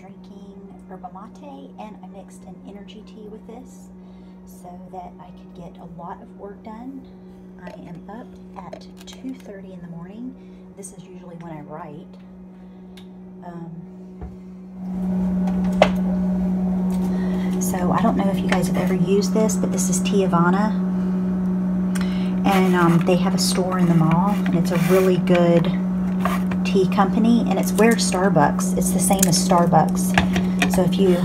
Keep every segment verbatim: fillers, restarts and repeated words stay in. drinking yerba mate, and I mixed an energy tea with this so that I could get a lot of work done. I am up at two thirty in the morning. This is usually when I write. Um, so I don't know if you guys have ever used this, but this is Tiavana. And um, they have a store in the mall, and it's a really good tea company, and it's where Starbucks, it's the same as Starbucks. So if you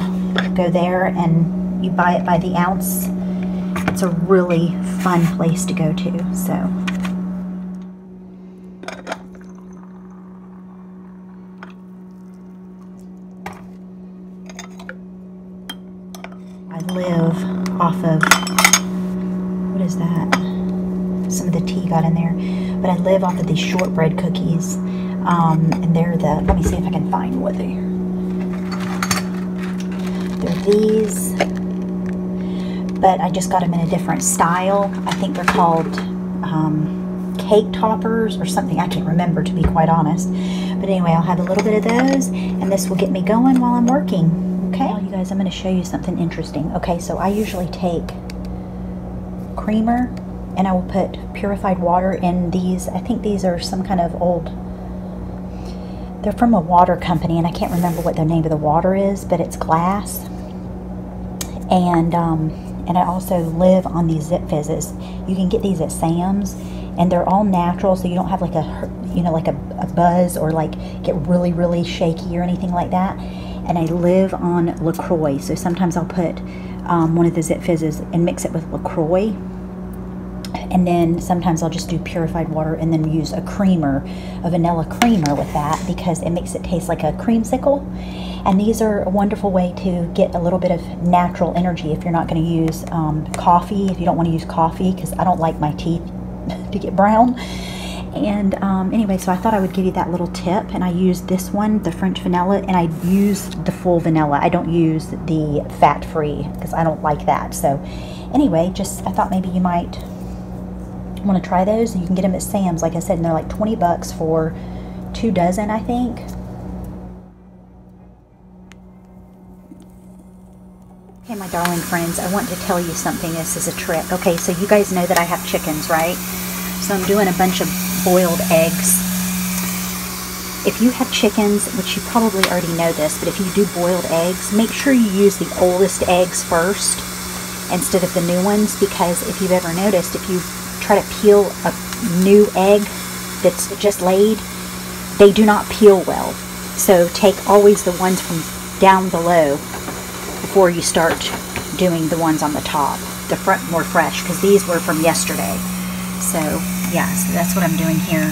go there and you buy it by the ounce, it's a really fun place to go to, so. I live off of, what is that? Some of the tea got in there, but I live off of these shortbread cookies, um, and they're the, let me see if I can find what they are. They're these, but I just got them in a different style. I think they're called um, cake toppers or something. I can't remember, to be quite honest, but anyway, I'll have a little bit of those, and this will get me going while I'm working, okay? Well, you guys, I'm going to show you something interesting. Okay, so I usually take creamer, and I will put purified water in these. I think these are some kind of old, they're from a water company, and I can't remember what the name of the water is, but it's glass. And um, and I also live on these Zip Fizzes. You can get these at Sam's, and they're all natural, so you don't have like a, you know, like a, a buzz or like get really, really shaky or anything like that. And I live on LaCroix, so sometimes I'll put um, one of the Zip Fizzes and mix it with LaCroix. And then sometimes I'll just do purified water and then use a creamer, a vanilla creamer with that, because it makes it taste like a creamsicle. And these are a wonderful way to get a little bit of natural energy if you're not going to use um, coffee, if you don't want to use coffee, because I don't like my teeth to get brown. And um, anyway, so I thought I would give you that little tip. And I use this one, the French vanilla, and I use the full vanilla. I don't use the fat-free because I don't like that. So anyway, just I thought maybe you might want to try those. You can get them at Sam's, like I said, and they're like twenty bucks for two dozen, I think. Okay, my darling friends, I want to tell you something. This is a trick. Okay, so you guys know that I have chickens, right? So I'm doing a bunch of boiled eggs. If you have chickens, which you probably already know this, but if you do boiled eggs, make sure you use the oldest eggs first instead of the new ones, because if you've ever noticed, if you try to peel a new egg that's just laid, they do not peel well. So take always the ones from down below before you start doing the ones on the top, the front more fresh, because these were from yesterday. So yeah, so that's what I'm doing here.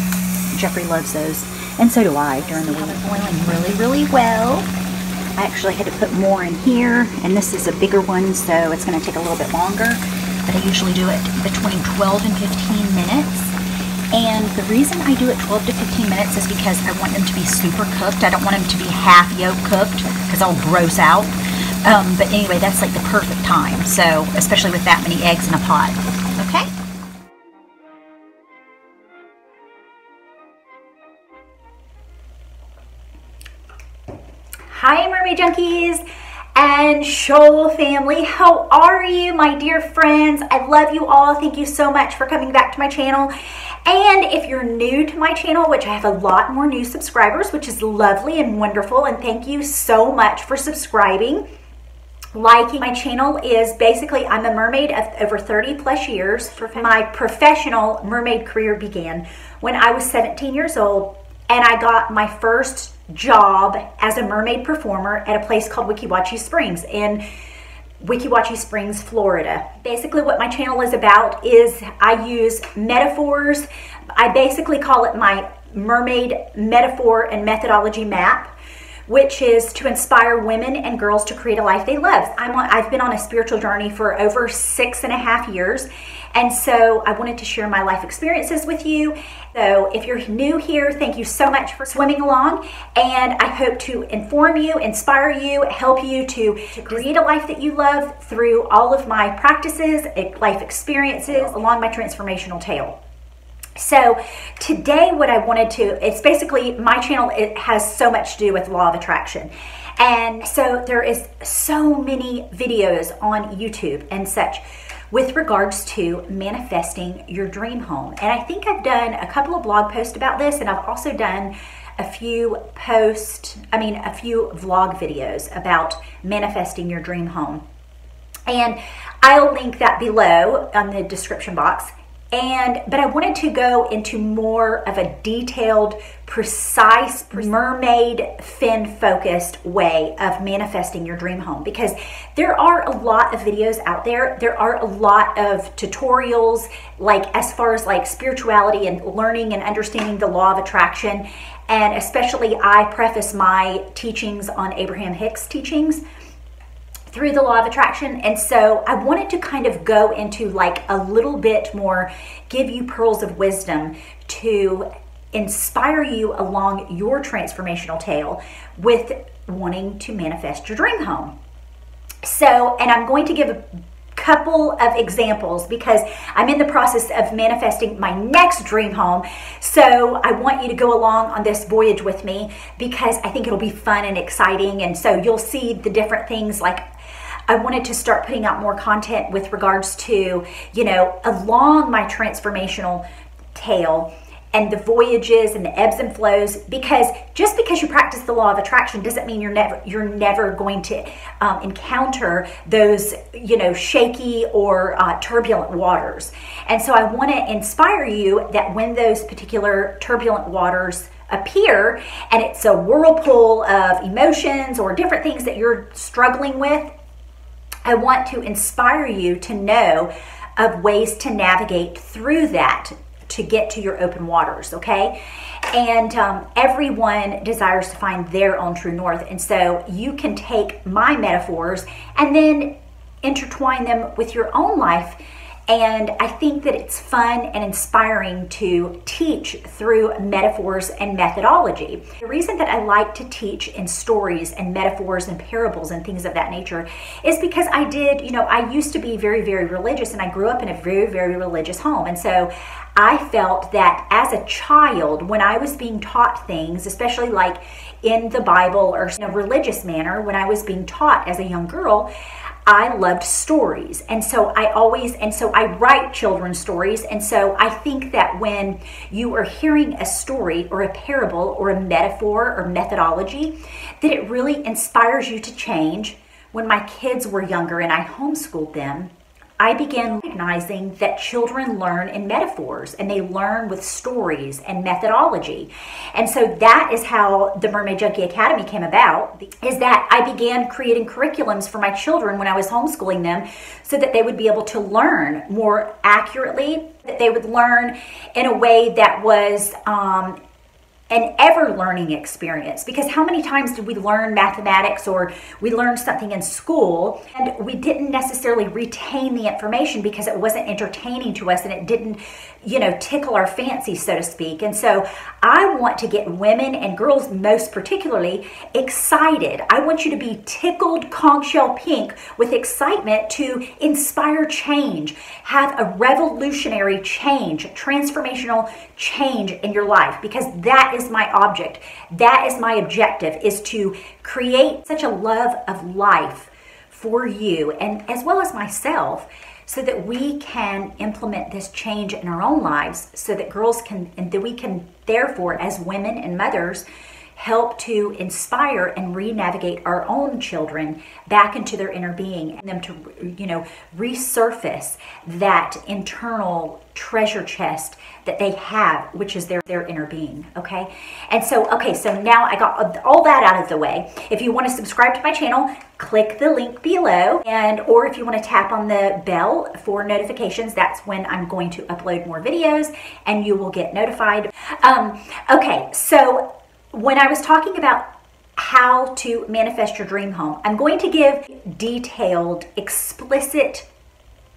Jeffrey loves those, and so do I during the week. They're boiling really, really well. I actually had to put more in here, and this is a bigger one, so it's going to take a little bit longer. But I usually do it between twelve and fifteen minutes. And the reason I do it twelve to fifteen minutes is because I want them to be super cooked. I don't want them to be half yolk cooked because I'll gross out. Um, but anyway, that's like the perfect time. So, especially with that many eggs in a pot. Okay? Hi, Mermaid Junkies! And Shoal family, how are you, my dear friends? I love you all. Thank you so much for coming back to my channel. And if you're new to my channel, which I have a lot more new subscribers, which is lovely and wonderful, and thank you so much for subscribing. Liking my channel is basically, I'm a mermaid of over thirty plus years. My professional mermaid career began when I was seventeen years old, and I got my first job as a mermaid performer at a place called Weeki Wachee Springs in Weeki Wachee Springs, Florida. Basically what my channel is about is I use metaphors. I basically call it my mermaid metaphor and methodology map, which is to inspire women and girls to create a life they love. I'm on, I've been on a spiritual journey for over six and a half years, and so I wanted to share my life experiences with you. So if you're new here, thank you so much for swimming along, and I hope to inform you, inspire you, help you to create a life that you love through all of my practices, life experiences, along my transformational tale. So today what I wanted to, it's basically, my channel, it has so much to do with law of attraction. And so there is so many videos on YouTube and such with regards to manifesting your dream home. And I think I've done a couple of blog posts about this, and I've also done a few post, I mean, a few vlog videos about manifesting your dream home. And I'll link that below on the description box. And, but I wanted to go into more of a detailed, precise, mermaid fin focused way of manifesting your dream home, because there are a lot of videos out there. There are a lot of tutorials, like as far as like spirituality and learning and understanding the law of attraction. And especially I preface my teachings on Abraham Hicks teachings through the law of attraction. And so I wanted to kind of go into like a little bit more, give you pearls of wisdom to inspire you along your transformational tale with wanting to manifest your dream home. So, and I'm going to give a couple of examples because I'm in the process of manifesting my next dream home. So I want you to go along on this voyage with me because I think it'll be fun and exciting. And so you'll see the different things. Like I wanted to start putting out more content with regards to, you know, along my transformational tale and the voyages and the ebbs and flows, because just because you practice the law of attraction doesn't mean you're never you're never going to um, encounter those, you know, shaky or uh, turbulent waters. And so I want to inspire you that when those particular turbulent waters appear and it's a whirlpool of emotions or different things that you're struggling with, I want to inspire you to know of ways to navigate through that to get to your open waters, okay? And um, everyone desires to find their own true north. And so you can take my metaphors and then intertwine them with your own life. And I think that it's fun and inspiring to teach through metaphors and methodology. The reason that I like to teach in stories and metaphors and parables and things of that nature is because I did, you know, I used to be very, very religious, and I grew up in a very, very religious home. And so I felt that as a child, when I was being taught things, especially like in the Bible or in a religious manner, when I was being taught as a young girl, I loved stories. And so I always, and so I write children's stories. And so I think that when you are hearing a story or a parable or a metaphor or methodology, that it really inspires you to change. When my kids were younger and I homeschooled them, I began recognizing that children learn in metaphors and they learn with stories and methodology. And so that is how the Mermaid Junkie Academy came about, is that I began creating curriculums for my children when I was homeschooling them so that they would be able to learn more accurately, that they would learn in a way that was um, an ever-learning experience. Because how many times did we learn mathematics or we learned something in school and we didn't necessarily retain the information because it wasn't entertaining to us and it didn't, you know, tickle our fancy, so to speak. And so I want to get women and girls most particularly excited. I want you to be tickled conch shell pink with excitement to inspire change, have a revolutionary change, transformational change in your life, because that is my object. That is my objective, is to create such a love of life for you and as well as myself, so that we can implement this change in our own lives, so that girls can, and that we can therefore as women and mothers help to inspire and re-navigate our own children back into their inner being, and them to, you know, resurface that internal treasure chest that they have, which is their, their inner being, okay? And so, okay, so now I got all that out of the way. If you want to subscribe to my channel, click the link below, and or if you want to tap on the bell for notifications, that's when I'm going to upload more videos and you will get notified. Um, okay, so when I was talking about how to manifest your dream home, I'm going to give detailed, explicit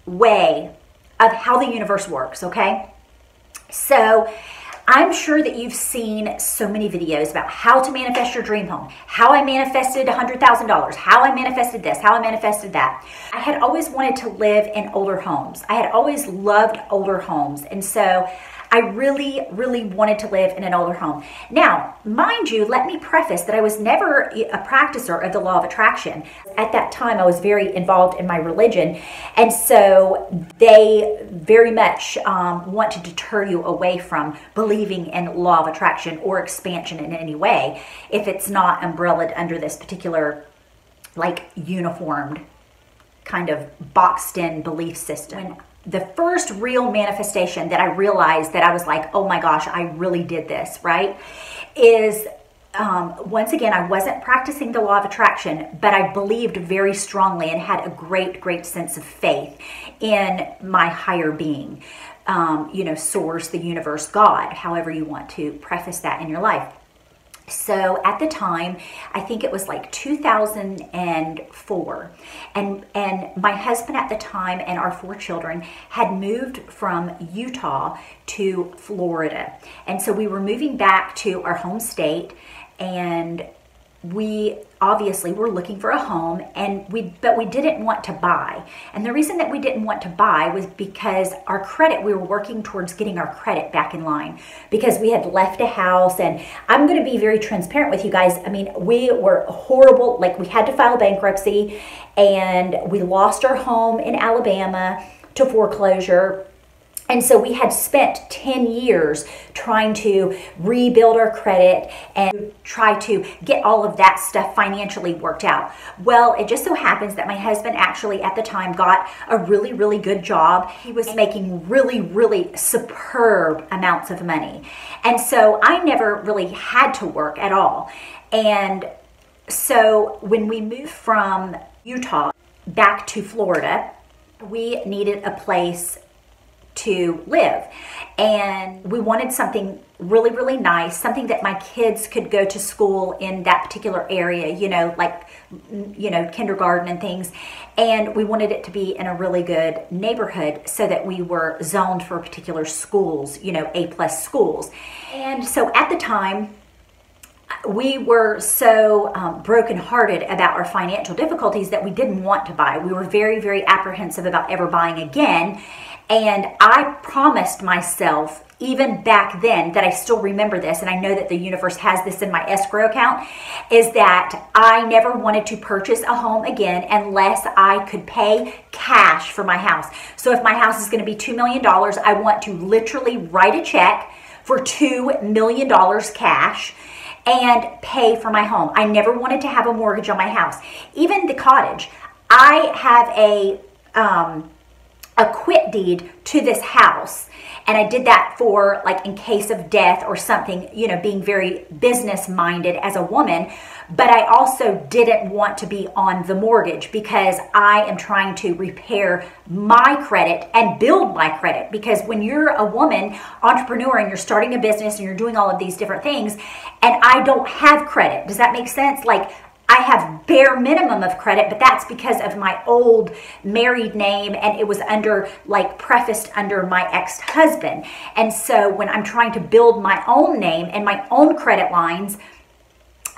way of how the universe works, okay? So I'm sure that you've seen so many videos about how to manifest your dream home, how I manifested one hundred thousand dollars, how I manifested this, how I manifested that. I had always wanted to live in older homes. I had always loved older homes. And so I really, really wanted to live in an older home. Now, mind you, let me preface that I was never a practicer of the law of attraction. At that time, I was very involved in my religion, and so they very much um, want to deter you away from believing in law of attraction or expansion in any way if it's not umbrellaed under this particular, like, uniformed kind of boxed in belief system. When the first real manifestation that I realized that I was like, oh my gosh, I really did this, right, is um, once again, I wasn't practicing the law of attraction, but I believed very strongly and had a great, great sense of faith in my higher being, um, you know, source, the universe, God, however you want to preface that in your life. So at the time, I think it was like two thousand four, and and my husband at the time and our four children had moved from Utah to Florida, and so we were moving back to our home state, and we obviously were looking for a home, and we but we didn't want to buy. And the reason that we didn't want to buy was because our credit, we were working towards getting our credit back in line because we had left a house. And I'm going to be very transparent with you guys. I mean, we were horrible. Like, we had to file bankruptcy, and we lost our home in Alabama to foreclosure. And so we had spent ten years trying to rebuild our credit and try to get all of that stuff financially worked out. Well, it just so happens that my husband actually at the time got a really, really good job. He was making really, really superb amounts of money. And so I never really had to work at all. And so when we moved from Utah back to Florida, we needed a place to live, and we wanted something really, really nice, something that my kids could go to school in that particular area, you know, like, you know, kindergarten and things. And we wanted it to be in a really good neighborhood so that we were zoned for particular schools, you know, A plus schools. And so at the time, we were so um, brokenhearted about our financial difficulties that we didn't want to buy. We were very, very apprehensive about ever buying again. And I promised myself, even back then, that I still remember this, and I know that the universe has this in my escrow account, is that I never wanted to purchase a home again unless I could pay cash for my house. So if my house is going to be two million dollars, I want to literally write a check for two million dollars cash and pay for my home. I never wanted to have a mortgage on my house. Even the cottage. I have a um, a quit deed to this house, and I did that for, like, in case of death or something, you know, being very business minded as a woman. But I also didn't want to be on the mortgage because I am trying to repair my credit and build my credit. Because when you're a woman entrepreneur and you're starting a business and you're doing all of these different things, and I don't have credit, does that make sense? Like, I have bare minimum of credit, but that's because of my old married name, and it was under, like, prefaced under my ex-husband. And so when I'm trying to build my own name and my own credit lines,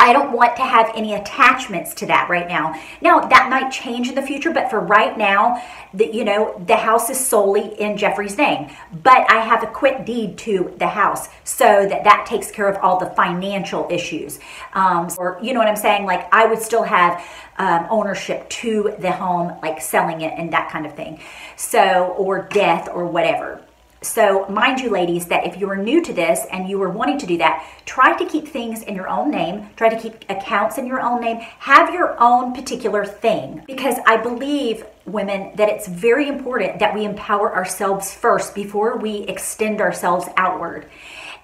I don't want to have any attachments to that right now. Now, that might change in the future, but for right now, the, you know, the house is solely in Jeffrey's name. But I have a quit deed to the house, so that that takes care of all the financial issues. Um, or, you know what I'm saying? Like, I would still have um, ownership to the home, like selling it and that kind of thing. So, or death or whatever. So mind you, ladies, that if you are new to this and you are wanting to do that, try to keep things in your own name, try to keep accounts in your own name, have your own particular thing. Because I believe, women, that it's very important that we empower ourselves first before we extend ourselves outward.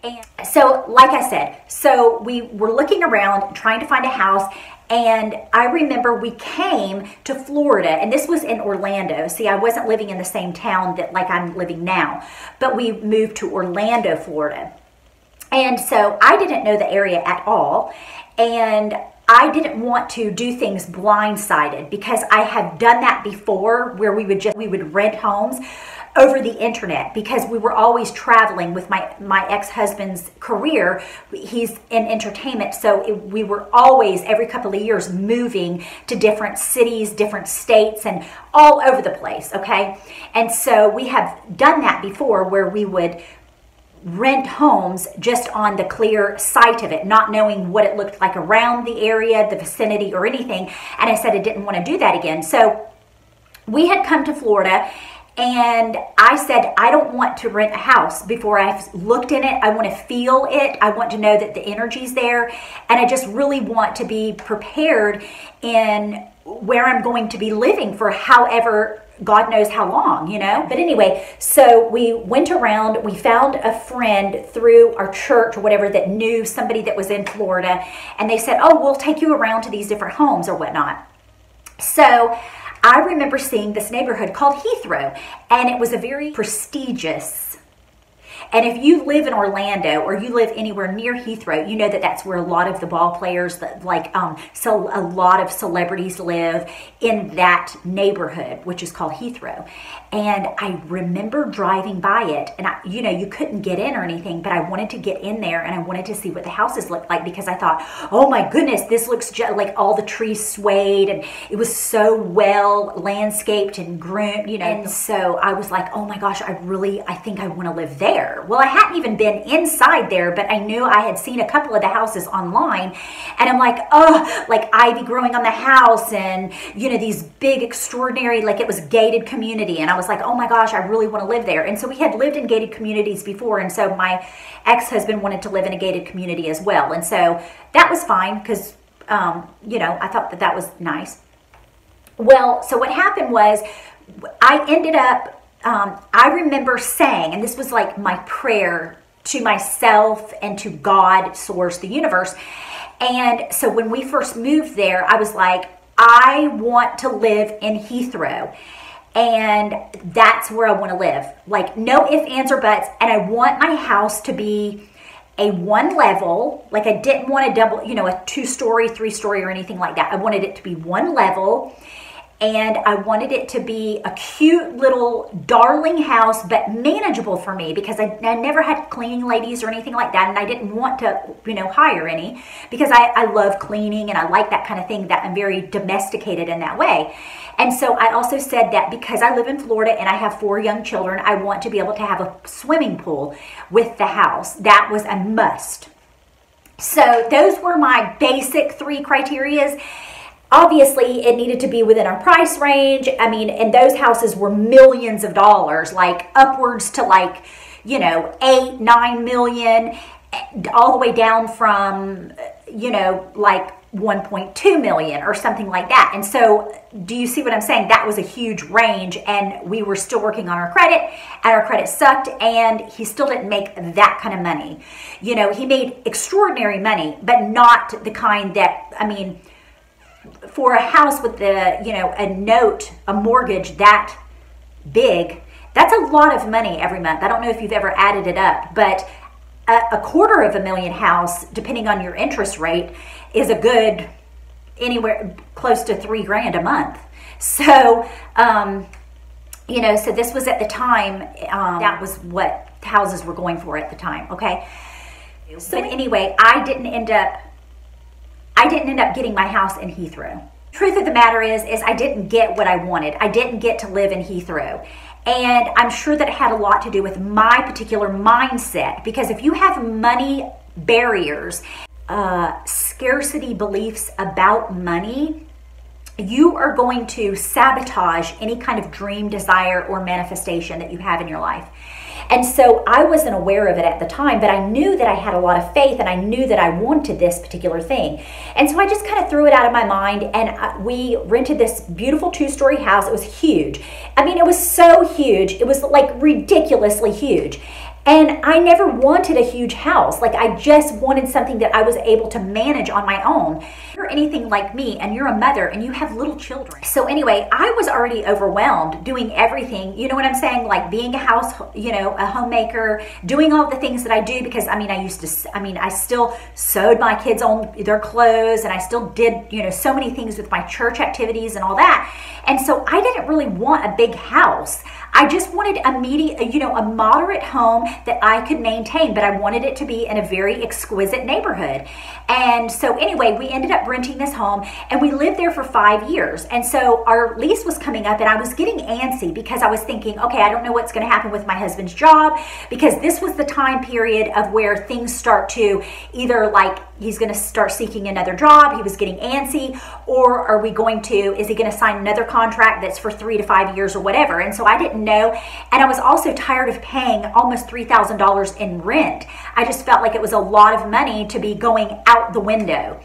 And so, like I said, so we were looking around trying to find a house. And I remember we came to Florida, and this was in Orlando. See, I wasn't living in the same town that, like, I'm living now, but we moved to Orlando, Florida. And so I didn't know the area at all, and I didn't want to do things blindsided because I had done that before, where we would just we would rent homes over the internet, because we were always traveling with my, my ex-husband's career. He's in entertainment, so it, we were always, every couple of years, moving to different cities, different states, and all over the place, okay? And so we have done that before, where we would rent homes just on the clear sight of it, not knowing what it looked like around the area, the vicinity, or anything. And I said I didn't want to do that again. So we had come to Florida, and I said, I don't want to rent a house before I've looked in it. I want to feel it. I want to know that the energy's there. And I just really want to be prepared in where I'm going to be living for however, God knows how long, you know? But anyway, so we went around, we found a friend through our church or whatever that knew somebody that was in Florida. And they said, oh, we'll take you around to these different homes or whatnot. So I remember seeing this neighborhood called Heathrow, and it was a very prestigious. And if you live in Orlando or you live anywhere near Heathrow, you know that that's where a lot of the ball players, that like um, so a lot of celebrities live in that neighborhood, which is called Heathrow. And I remember driving by it, and I, you know, you couldn't get in or anything, but I wanted to get in there and I wanted to see what the houses looked like, because I thought, oh my goodness, this looks just like all the trees swayed and it was so well landscaped and groomed, you know. And so I was like, oh my gosh, I really, I think I want to live there. Well, I hadn't even been inside there, but I knew I had seen a couple of the houses online, and I'm like, oh, like ivy growing on the house, and you know, these big, extraordinary, like it was gated community, and I was like, oh my gosh, I really want to live there. And so we had lived in gated communities before, and so my ex-husband wanted to live in a gated community as well, and so that was fine because, um, you know, I thought that that was nice. Well, so what happened was I ended up. Um, I remember saying, and this was like my prayer to myself and to God, source, the universe. And so when we first moved there, I was like, I want to live in Heathrow, and that's where I want to live. Like no ifs, ands, or buts. And I want my house to be a one level. Like I didn't want a double, you know, a two story, three story or anything like that. I wanted it to be one level. And I wanted it to be a cute little darling house, but manageable for me, because I, I never had cleaning ladies or anything like that. And I didn't want to, you know, hire any, because I, I love cleaning and I like that kind of thing, that I'm very domesticated in that way. And so I also said that because I live in Florida and I have four young children, I want to be able to have a swimming pool with the house. That was a must. So those were my basic three criterias. Obviously, it needed to be within our price range. I mean, and those houses were millions of dollars, like upwards to like, you know, eight, nine million, all the way down from, you know, like one point two million or something like that. And so do you see what I'm saying? That was a huge range, and we were still working on our credit, and our credit sucked, and he still didn't make that kind of money. You know, he made extraordinary money, but not the kind that, I mean, for a house with the, you know, a note, a mortgage that big, that's a lot of money every month. I don't know if you've ever added it up, but a, a quarter of a million house, depending on your interest rate, is a good anywhere close to three grand a month. So, um, you know, so this was at the time, um, that was what houses were going for at the time. Okay. So but anyway, I didn't end up I didn't end up getting my house in Heathrow. Truth of the matter is, is I didn't get what I wanted. I didn't get to live in Heathrow. And I'm sure that it had a lot to do with my particular mindset, because if you have money barriers, uh, scarcity beliefs about money, you are going to sabotage any kind of dream, desire, or manifestation that you have in your life. And so I wasn't aware of it at the time, but I knew that I had a lot of faith, and I knew that I wanted this particular thing. And so I just kind of threw it out of my mind, and we rented this beautiful two-story house. It was huge. I mean, it was so huge. It was like ridiculously huge. And I never wanted a huge house. Like I just wanted something that I was able to manage on my own. If you're anything like me and you're a mother and you have little children. So anyway, I was already overwhelmed doing everything. You know what I'm saying? Like being a house, you know, a homemaker, doing all the things that I do, because I mean, I used to, I mean, I still sewed my kids on their clothes, and I still did, you know, so many things with my church activities and all that. And so I didn't really want a big house. I just wanted a medium, you know, a moderate home that I could maintain, but I wanted it to be in a very exquisite neighborhood. And so anyway, we ended up renting this home and we lived there for five years. And so our lease was coming up and I was getting antsy because I was thinking, okay, I don't know what's going to happen with my husband's job, because this was the time period of where things start to either, like, he's going to start seeking another job. He was getting antsy. Or are we going to, is he going to sign another contract that's for three to five years or whatever? And so I didn't know. And I was also tired of paying almost three thousand dollars in rent. I just felt like it was a lot of money to be going out the window.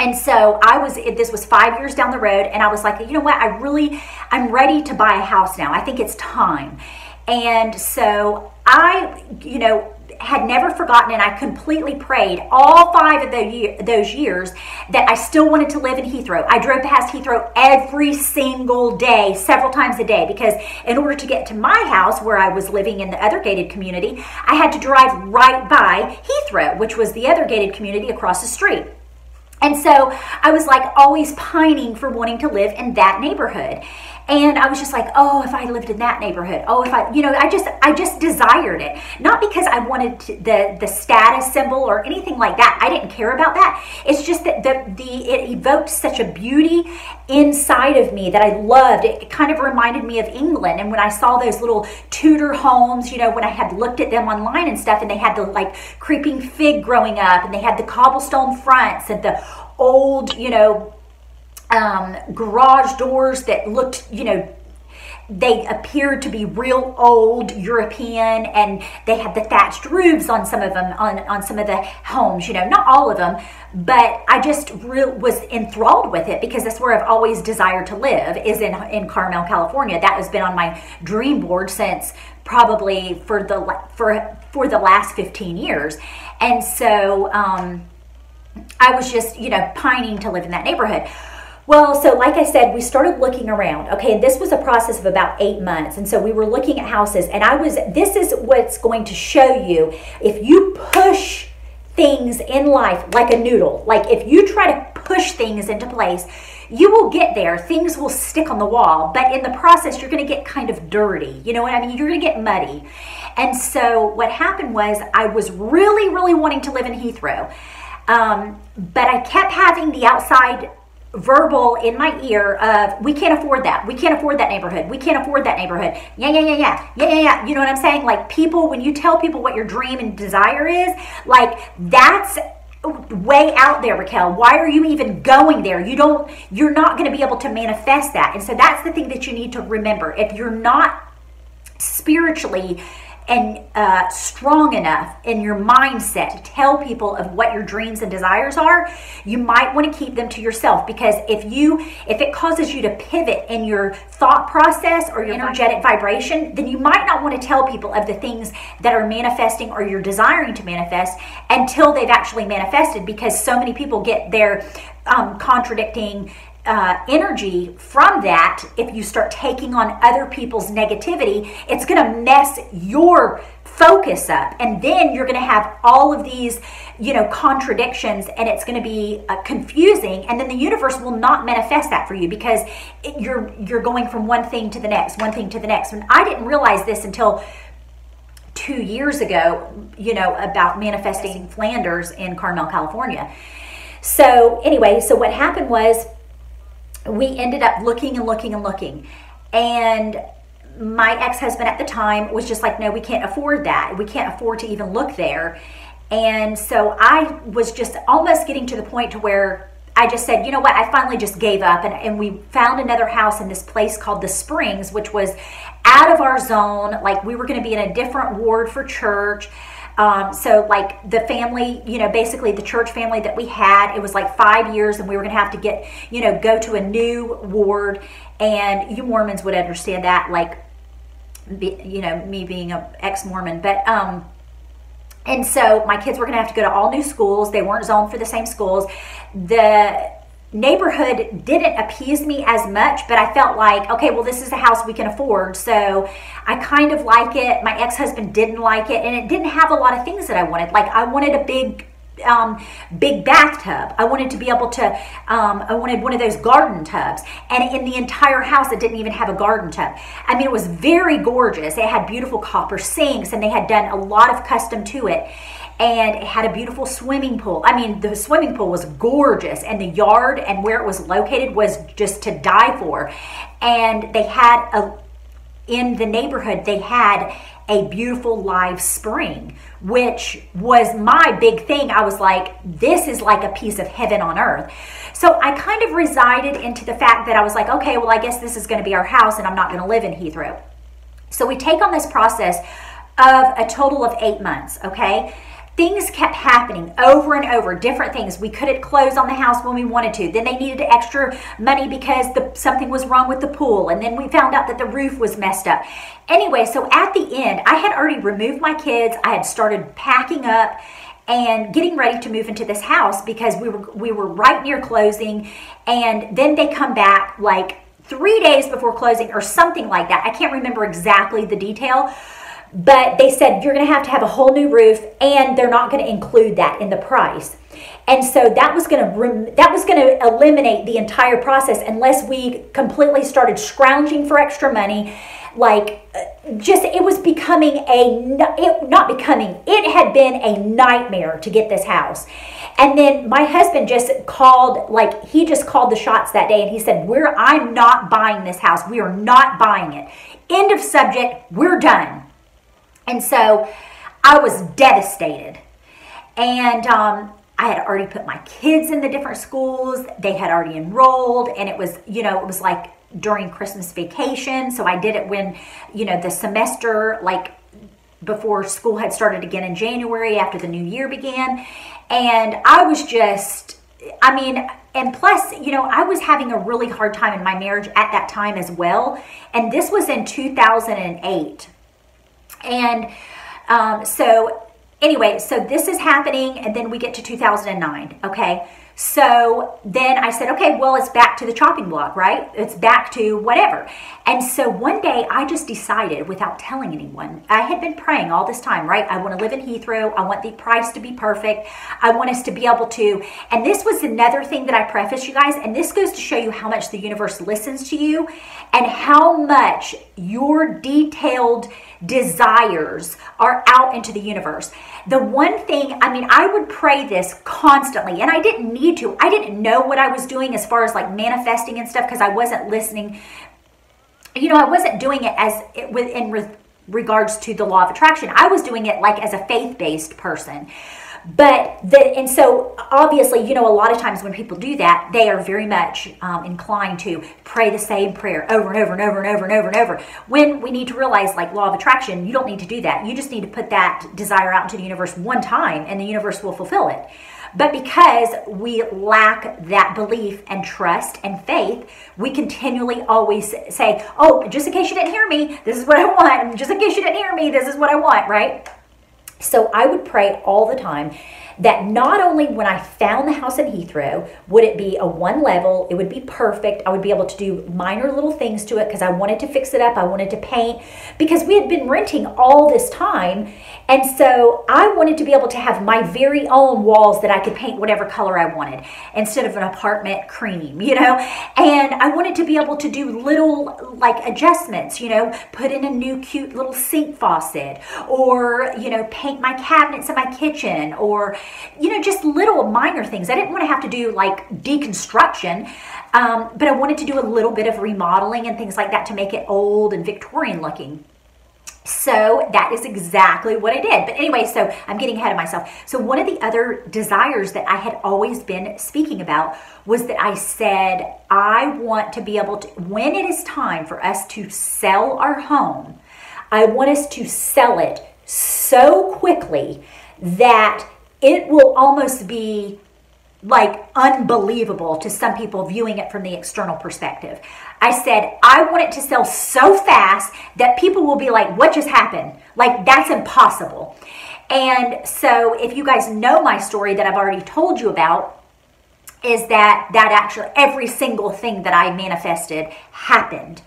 And so I was, this was five years down the road, and I was like, you know what? I really, I'm ready to buy a house now. I think it's time. And so I, you know, had never forgotten, and I completely prayed all five of those years that I still wanted to live in Heathrow. I drove past Heathrow every single day, several times a day, because in order to get to my house where I was living in the other gated community, I had to drive right by Heathrow, which was the other gated community across the street. And so I was like always pining for wanting to live in that neighborhood. And I was just like, oh, if I lived in that neighborhood, oh, if I, you know, I just, I just desired it. Not because I wanted to, the, the status symbol or anything like that. I didn't care about that. It's just that the, the, it evoked such a beauty inside of me that I loved. It kind of reminded me of England. And when I saw those little Tudor homes, you know, when I had looked at them online and stuff, and they had the like creeping fig growing up, and they had the cobblestone fronts and the old, you know, um garage doors that looked, you know, they appeared to be real old European, and they had the thatched roofs on some of them, on on some of the homes, you know, not all of them, but I just real was enthralled with it, because that's where I've always desired to live, is in in Carmel, California. That has been on my dream board since probably for the for for the last fifteen years. And so um I was just, you know, pining to live in that neighborhood. Well, so like I said, we started looking around, okay, and this was a process of about eight months, and so we were looking at houses, and I was, this is what's going to show you, if you push things in life like a noodle, like if you try to push things into place, you will get there, things will stick on the wall, but in the process, you're going to get kind of dirty, you know what I mean, you're going to get muddy. And so what happened was, I was really, really wanting to live in Heathrow, um, but I kept having the outside verbal in my ear of, we can't afford that, we can't afford that neighborhood, we can't afford that neighborhood, yeah, yeah, yeah, yeah, yeah, yeah, yeah, you know what I'm saying? Like people, when you tell people what your dream and desire is, like that's way out there, Raquel. Why are you even going there? You don't, you're not going to be able to manifest that. And so that's the thing that you need to remember. If you're not spiritually and uh, strong enough in your mindset to tell people of what your dreams and desires are, you might want to keep them to yourself, because if you, if it causes you to pivot in your thought process or your energetic vibration, then you might not want to tell people of the things that are manifesting or you're desiring to manifest until they've actually manifested, because so many people get their um, contradicting Uh, energy from that. If you start taking on other people's negativity, it's going to mess your focus up, and then you're going to have all of these, you know, contradictions, and it's going to be uh, confusing, and then the universe will not manifest that for you, because it, you're you're going from one thing to the next, one thing to the next. And I didn't realize this until two years ago, you know, about manifesting Flanders in Carmel, California. So anyway, so what happened was, we ended up looking and looking and looking, and my ex-husband at the time was just like, no, we can't afford that, we can't afford to even look there. And so I was just almost getting to the point to where I just said, you know what, I finally just gave up, and, and we found another house in this place called the Springs, which was out of our zone. Like we were going to be in a different ward for church. Um, so like the family, you know, basically the church family that we had, it was like five years and we were going to have to get, you know, go to a new ward. And you Mormons would understand that, like, be, you know, me being an ex-Mormon, but, um, and so my kids were going to have to go to all new schools. They weren't zoned for the same schools. The neighborhood didn't appease me as much, but I felt like, okay, well, this is a house we can afford, so I kind of like it. My ex-husband didn't like it, and it didn't have a lot of things that I wanted. Like I wanted a big um, big bathtub. I wanted to be able to, um, I wanted one of those garden tubs. And in the entire house, it didn't even have a garden tub. I mean, it was very gorgeous. It had beautiful copper sinks, and they had done a lot of custom to it. And it had a beautiful swimming pool. I mean, the swimming pool was gorgeous, and the yard and where it was located was just to die for. And they had a, in the neighborhood, they had a beautiful live spring, which was my big thing. I was like, this is like a piece of heaven on earth. So I kind of resided into the fact that I was like, okay, well, I guess this is gonna be our house and I'm not gonna live in Heathrow. So we take on this process of a total of eight months, okay? Things kept happening over and over, different things. We couldn't close on the house when we wanted to. Then they needed extra money because the, something was wrong with the pool. And then we found out that the roof was messed up. Anyway, so at the end, I had already removed my kids. I had started packing up and getting ready to move into this house because we were, we were right near closing. And then they come back like three days before closing or something like that. I can't remember exactly the detail. But they said, you're going to have to have a whole new roof, and they're not going to include that in the price. And so that was going to that was going to eliminate the entire process unless we completely started scrounging for extra money. Like, just it was becoming a it, not becoming it had been a nightmare to get this house. And then my husband just called, like he just called the shots that day, and he said, "We're I'm not buying this house. We are not buying it. End of subject. We're done." And so I was devastated. And um, I had already put my kids in the different schools. They had already enrolled. And it was, you know, it was like during Christmas vacation. So I did it when, you know, the semester, like before school had started again in January after the new year began. And I was just, I mean, and plus, you know, I was having a really hard time in my marriage at that time as well. And this was in two thousand eight. And um, so anyway, so this is happening, and then we get to two thousand nine, okay? So then I said, okay, well, it's back to the chopping block, right? It's back to whatever. And so one day I just decided without telling anyone, I had been praying all this time, right? I want to live in Heathrow. I want the price to be perfect. I want us to be able to, and this was another thing that I preface you guys, and this goes to show you how much the universe listens to you and how much your detailed desires are out into the universe. The one thing, I mean, I would pray this constantly, and I didn't need to. I didn't know what I was doing as far as like manifesting and stuff because I wasn't listening. You know, I wasn't doing it as it, in re regards to the law of attraction. I was doing it like as a faith-based person. But the, and so obviously, you know, a lot of times when people do that, they are very much um, inclined to pray the same prayer over and over and over and over and over and over. When we need to realize, like law of attraction, you don't need to do that. You just need to put that desire out into the universe one time, and the universe will fulfill it. But because we lack that belief and trust and faith, we continually always say, oh, just in case you didn't hear me, this is what I want. Just in case you didn't hear me, this is what I want, right? So I would pray all the time that not only when I found the house in Heathrow, would it be a one level, it would be perfect. I would be able to do minor little things to it because I wanted to fix it up. I wanted to paint because we had been renting all this time. And so I wanted to be able to have my very own walls that I could paint whatever color I wanted instead of an apartment cream, you know? And I wanted to be able to do little like adjustments, you know, put in a new cute little sink faucet or, you know, paint my cabinets in my kitchen or, you know, just little minor things. I didn't want to have to do like deconstruction, um, but I wanted to do a little bit of remodeling and things like that to make it old and Victorian looking. So that is exactly what I did. But anyway, so I'm getting ahead of myself. So one of the other desires that I had always been speaking about was that I said, I want to be able to, when it is time for us to sell our home, I want us to sell it so quickly that it will almost be like unbelievable to some people viewing it from the external perspective. I said, I want it to sell so fast that people will be like, what just happened? Like, that's impossible. And so if you guys know my story that I've already told you about, is that that actually every single thing that I manifested happened.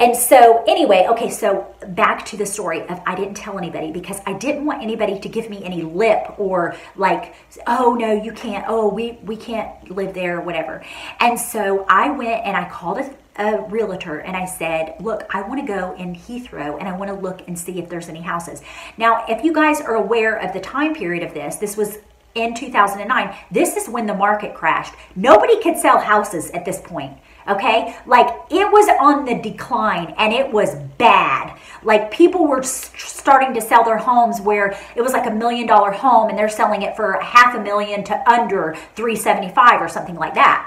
And so anyway, okay, so back to the story of I didn't tell anybody because I didn't want anybody to give me any lip or like, oh no, you can't, oh, we, we can't live there or whatever. And so I went and I called a a realtor and I said, look, I want to go in Heathrow and I want to look and see if there's any houses. Now, if you guys are aware of the time period of this, this was in two thousand nine. This is when the market crashed. Nobody could sell houses at this point. Okay, like it was on the decline and it was bad. Like people were starting to sell their homes where it was like a million dollar home and they're selling it for half a million to under three seventy-five or something like that.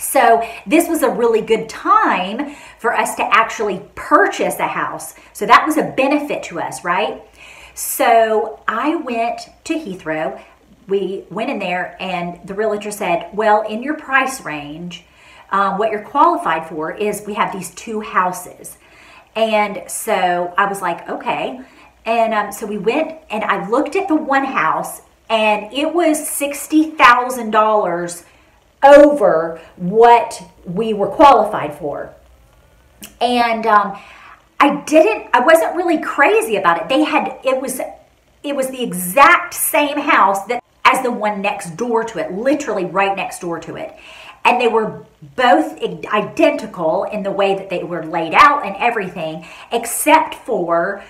So this was a really good time for us to actually purchase a house. So that was a benefit to us, right? So I went to Heathrow. We went in there and the realtor said, well, in your price range, um, what you're qualified for is we have these two houses. And so I was like, okay. And um, so we went and I looked at the one house and it was sixty thousand dollars over what we were qualified for. And um, I didn't, I wasn't really crazy about it. They had, it was, it was the exact same house that as the one next door to it, literally right next door to it. And they were both identical in the way that they were laid out and everything, except for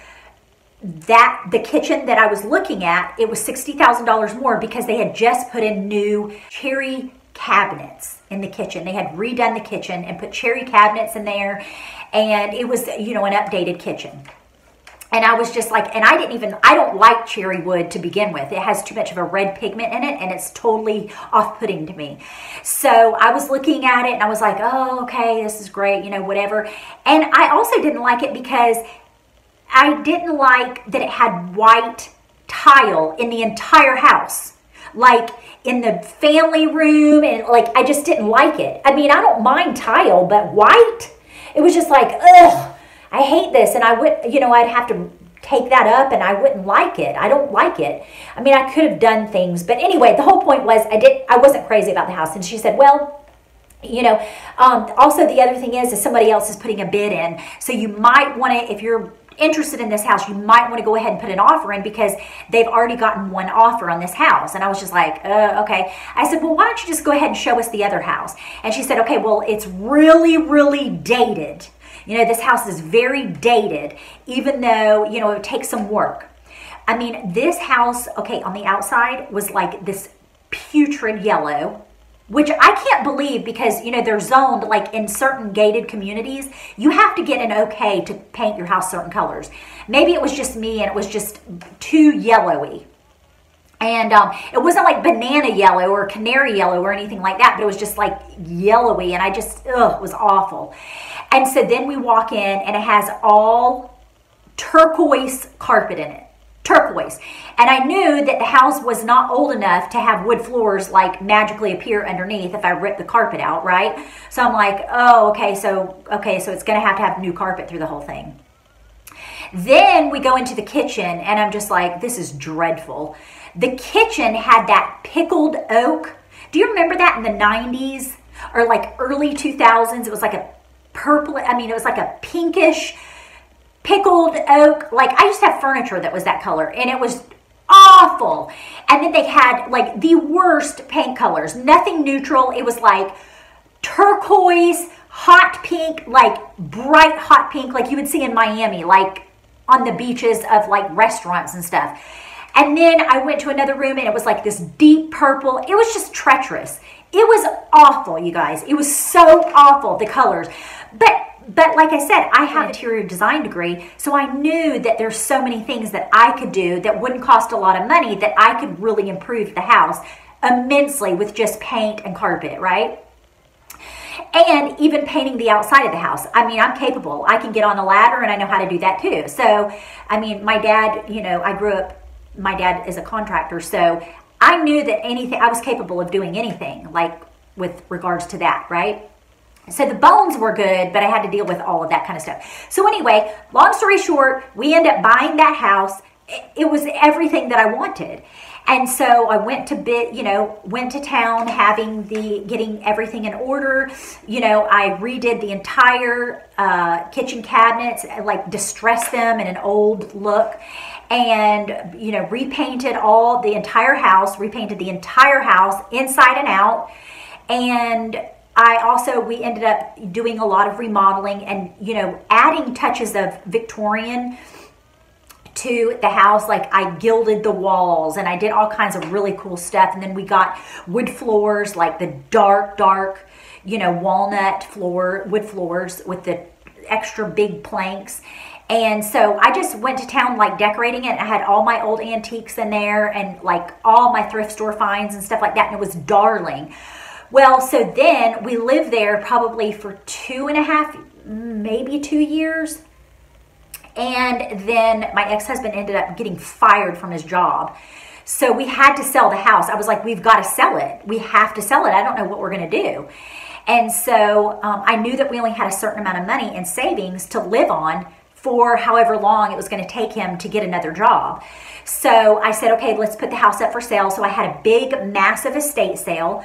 that the kitchen that I was looking at, it was sixty thousand dollars more because they had just put in new cherry cabinets in the kitchen. They had redone the kitchen and put cherry cabinets in there, and it was, you know, an updated kitchen. And I was just like, and I didn't even, I don't like cherry wood to begin with. It has too much of a red pigment in it and it's totally off-putting to me. So I was looking at it and I was like, oh, okay, this is great, you know, whatever. And I also didn't like it because I didn't like that it had white tile in the entire house. Like in the family room, and like I just didn't like it. I mean, I don't mind tile, but white, it was just like, ugh, I hate this. And I would, you know, I'd have to take that up and I wouldn't like it. I don't like it. I mean, I could have done things, but anyway, the whole point was I did, I wasn't crazy about the house. And she said, well, you know, um, also the other thing is, is somebody else is putting a bid in. So you might want to, if you're interested in this house, you might want to go ahead and put an offer in because they've already gotten one offer on this house. And I was just like, uh, okay. I said, well, why don't you just go ahead and show us the other house? And she said, okay, well, it's really, really dated. You know, this house is very dated, even though, you know, it takes some work. I mean, this house, okay, on the outside was like this putrid yellow, which I can't believe because, you know, they're zoned, like in certain gated communities, you have to get an okay to paint your house certain colors. Maybe it was just me and it was just too yellowy. And um, it wasn't like banana yellow or canary yellow or anything like that, but it was just like yellowy and I just, ugh, it was awful. And so then we walk in and it has all turquoise carpet in it. Turquoise. And I knew that the house was not old enough to have wood floors like magically appear underneath if I ripped the carpet out, right? So I'm like, oh, okay, so okay, so it's gonna have to have new carpet through the whole thing. Then we go into the kitchen and I'm just like, this is dreadful. The kitchen had that pickled oak. Do you remember that in the nineties or like early two thousands? It was like a purple, I mean, it was like a pinkish pickled oak. Like I used to have furniture that was that color and it was awful. And then they had like the worst paint colors, nothing neutral. It was like turquoise, hot pink, like bright hot pink, like you would see in Miami, like on the beaches of like restaurants and stuff. And then I went to another room and it was like this deep purple. It was just treacherous. It was awful, you guys. It was so awful, the colors. But But like I said, I have an interior design degree, so I knew that there's so many things that I could do that wouldn't cost a lot of money that I could really improve the house immensely with just paint and carpet, right? And even painting the outside of the house. I mean, I'm capable. I can get on a ladder and I know how to do that too. So, I mean, my dad, you know, I grew up, my dad is a contractor, so I knew that anything, I was capable of doing anything, like with regards to that, right? So the bones were good, but I had to deal with all of that kind of stuff. So anyway, long story short, we end up buying that house. It was everything that I wanted. And so I went to bit, you know, went to town having the, getting everything in order. You know, I redid the entire uh, kitchen cabinets, like distressed them in an old look, and, you know, repainted all the entire house, repainted the entire house inside and out. And I also, we ended up doing a lot of remodeling and, you know, adding touches of Victorian to the house. Like I gilded the walls and I did all kinds of really cool stuff. And then we got wood floors, like the dark, dark, you know, walnut floor, wood floors with the extra big planks. And so I just went to town like decorating it. I had all my old antiques in there and like all my thrift store finds and stuff like that. And it was darling. Well, so then we lived there probably for two and a half, maybe two years. And then my ex-husband ended up getting fired from his job. So we had to sell the house. I was like, we've got to sell it. We have to sell it. I don't know what we're going to do. And so um, I knew that we only had a certain amount of money in savings to live on for however long it was going to take him to get another job. So I said, okay, let's put the house up for sale. So I had a big, massive estate sale.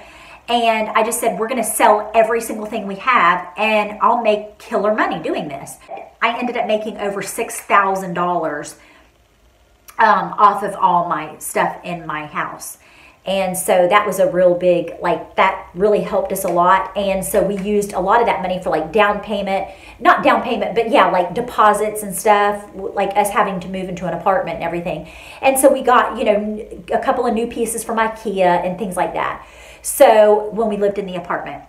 And I just said, we're going to sell every single thing we have and I'll make killer money doing this. I ended up making over six thousand dollars um, off of all my stuff in my house. And so that was a real big, like that really helped us a lot. And so we used a lot of that money for like down payment, not down payment, but yeah, like deposits and stuff, like us having to move into an apartment and everything. And so we got, you know, a couple of new pieces from IKEA and things like that. So when we lived in the apartment,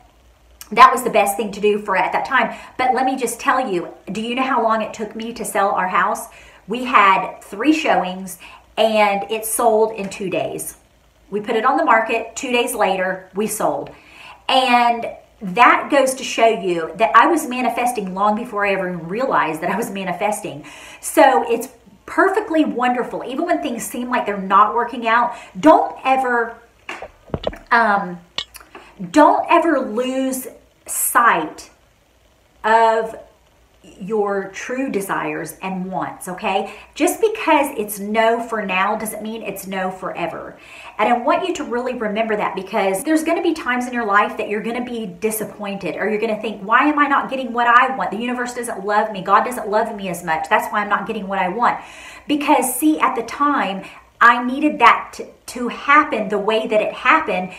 that was the best thing to do for at that time. But let me just tell you, do you know how long it took me to sell our house? We had three showings and it sold in two days. We put it on the market. Two days later, we sold. And that goes to show you that I was manifesting long before I ever realized that I was manifesting. So it's perfectly wonderful. Even when things seem like they're not working out, don't ever... Um, don't ever lose sight of your true desires and wants, okay? Just because it's no for now doesn't mean it's no forever. And I want you to really remember that, because there's going to be times in your life that you're going to be disappointed, or you're going to think, why am I not getting what I want? The universe doesn't love me. God doesn't love me as much. That's why I'm not getting what I want. Because see, at the time, I needed that to, to happen the way that it happened,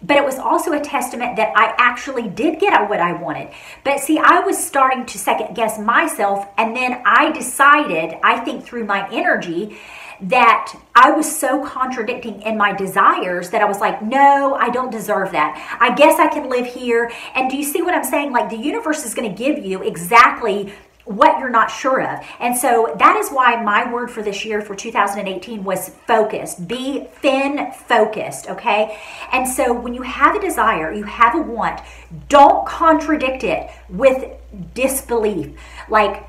but it was also a testament that I actually did get what I wanted. But see, I was starting to second guess myself, and then I decided, I think through my energy, that I was so contradicting in my desires that I was like, no, I don't deserve that. I guess I can live here. And do you see what I'm saying? Like the universe is going to give you exactly what you're not sure of. And so that is why my word for this year for two thousand eighteen was focused. Be fin focused, okay? And so when you have a desire, you have a want, don't contradict it with disbelief. Like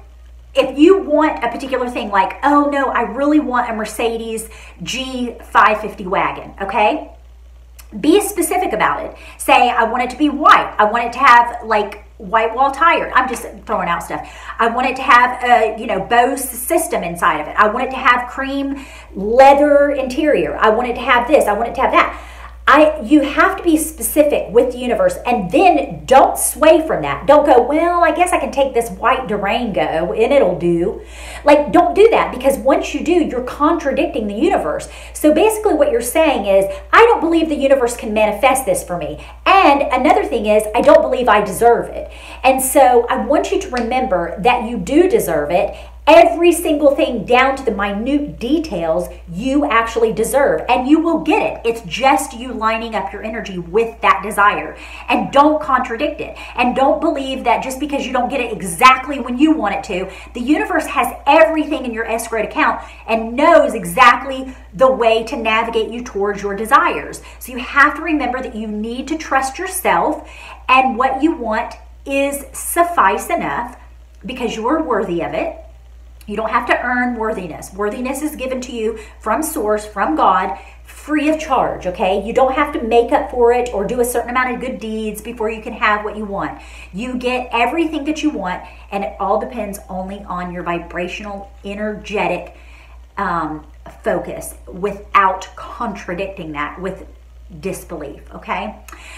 if you want a particular thing, like, oh no, I really want a Mercedes G five fifty wagon, okay? Be specific about it. Say, I want it to be white. I want it to have like white wall tire. I'm just throwing out stuff. I want it to have a, you know, Bose system inside of it. I want it to have cream leather interior. I want it to have this. I want it to have that. I, you have to be specific with the universe, and then don't sway from that. Don't go, well, I guess I can take this white Durango and it'll do. Like, don't do that, because once you do, you're contradicting the universe. So basically what you're saying is, I don't believe the universe can manifest this for me. And another thing is, I don't believe I deserve it. And so I want you to remember that you do deserve it. Every single thing down to the minute details you actually deserve, and you will get it. It's just you lining up your energy with that desire, and don't contradict it, and don't believe that just because you don't get it exactly when you want it to, the universe has everything in your escrow account and knows exactly the way to navigate you towards your desires. So you have to remember that you need to trust yourself, and what you want is suffice enough because you are worthy of it. You don't have to earn worthiness. Worthiness is given to you from source, from God, free of charge, okay? You don't have to make up for it or do a certain amount of good deeds before you can have what you want. You get everything that you want, and it all depends only on your vibrational, energetic um, focus without contradicting that with disbelief, okay?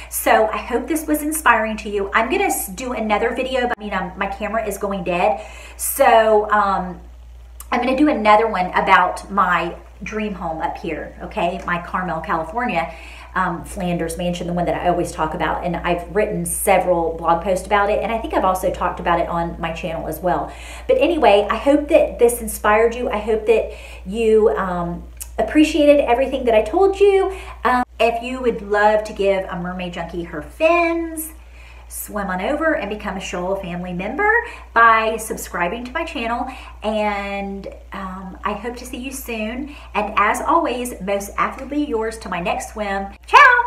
So I hope this was inspiring to you. I'm gonna do another video, but I mean, um, my camera is going dead. So um, I'm gonna do another one about my dream home up here, okay? My Carmel, California, um, Flanders Mansion, the one that I always talk about. And I've written several blog posts about it. And I think I've also talked about it on my channel as well. But anyway, I hope that this inspired you. I hope that you um, appreciated everything that I told you. Um, if you would love to give a mermaid junkie her fins, swim on over and become a Shoal family member by subscribing to my channel, and um, I hope to see you soon, and as always, most affably yours to my next swim. Ciao!